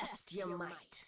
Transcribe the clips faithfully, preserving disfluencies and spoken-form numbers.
Test your might.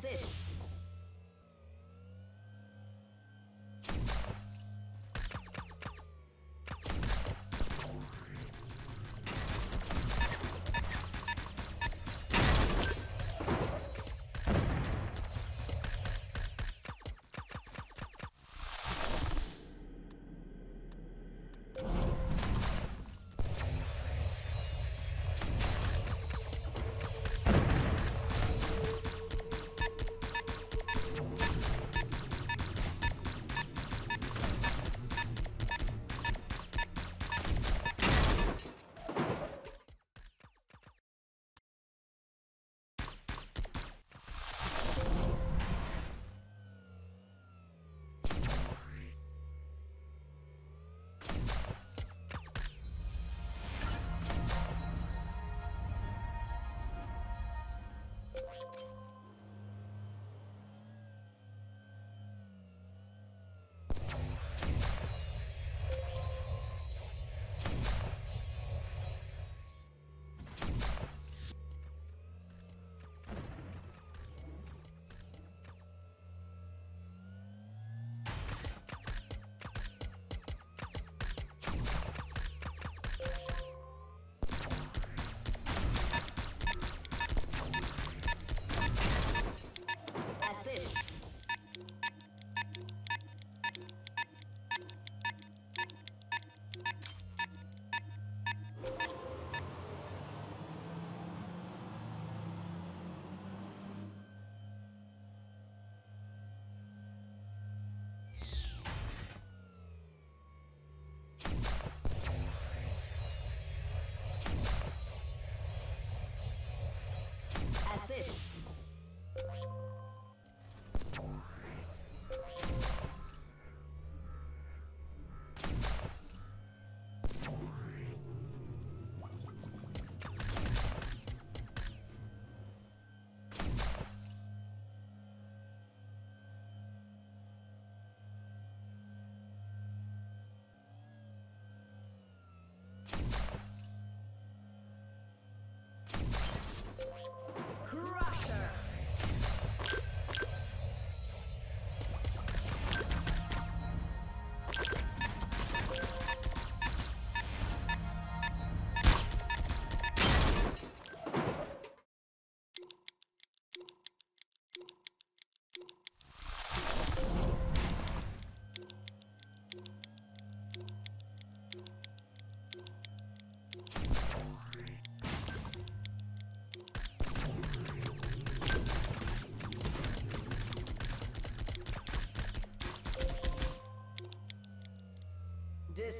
Assist.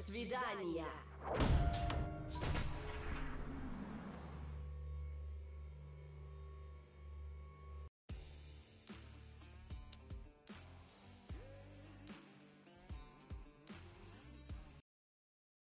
свидания.